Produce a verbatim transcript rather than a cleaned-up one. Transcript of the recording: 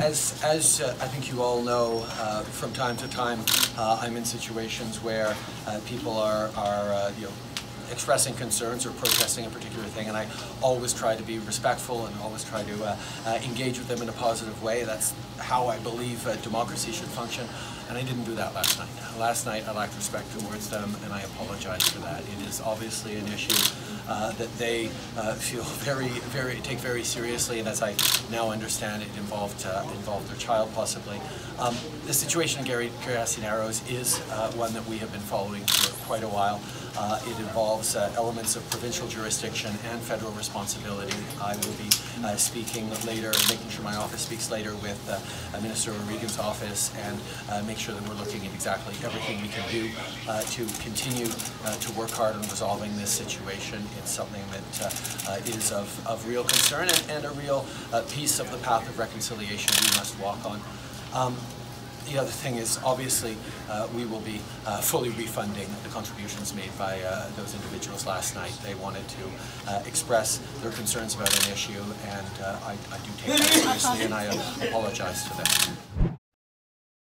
As, as uh, I think you all know, uh, from time to time uh, I'm in situations where uh, people are, are uh, you know, expressing concerns or protesting a particular thing, and I always try to be respectful and always try to uh, uh, engage with them in a positive way. That's how I believe uh, democracy should function, and I didn't do that last night. Last night I lacked respect towards them, and I apologize for that. It is obviously an issue Uh, that they uh, feel very, very take very seriously, and as I now understand, it involved uh, involved their child possibly. Um, the situation in Grassy Narrows is uh, one that we have been following for quite a while. Uh, it involves uh, elements of provincial jurisdiction and federal responsibility. I will be uh, speaking later, making sure my office speaks later with uh, Minister O'Regan's office, and uh, make sure that we're looking at exactly everything we can do uh, to continue uh, to work hard on resolving this situation. It's something that uh, uh, is of, of real concern and, and a real uh, piece of the path of reconciliation we must walk on. Um, The other thing is, obviously, uh, we will be uh, fully refunding the contributions made by uh, those individuals last night. They wanted to uh, express their concerns about an issue, and uh, I, I do take that seriously, and I apologize to them.